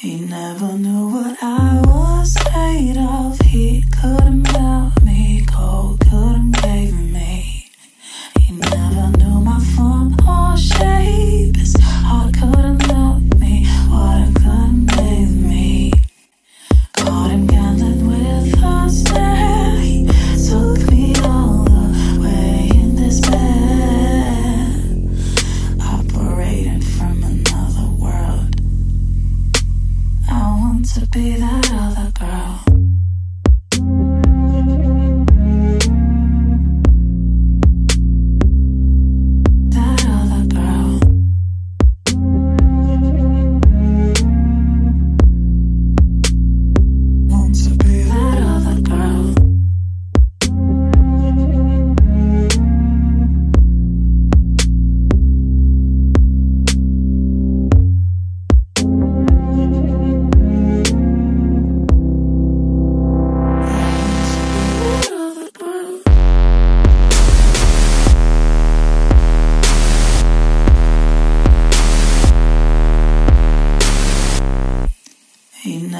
He never knew what I was made of. He couldn't melt me cold, couldn't cave me. He never knew my form or shape. His heart couldn't love me, water couldn't bathe me. Caught him gambling with a stare. He took me all the way in despair. Operating from another world. I want to be that other girl.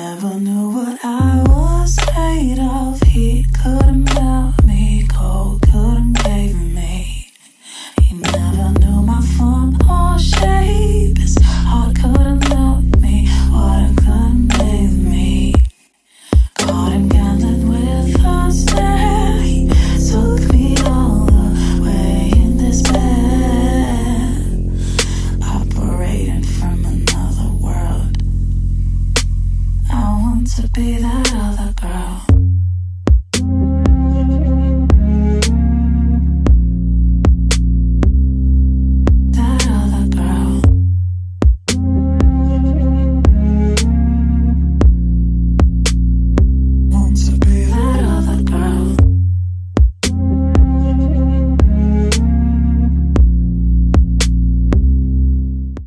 Never knew.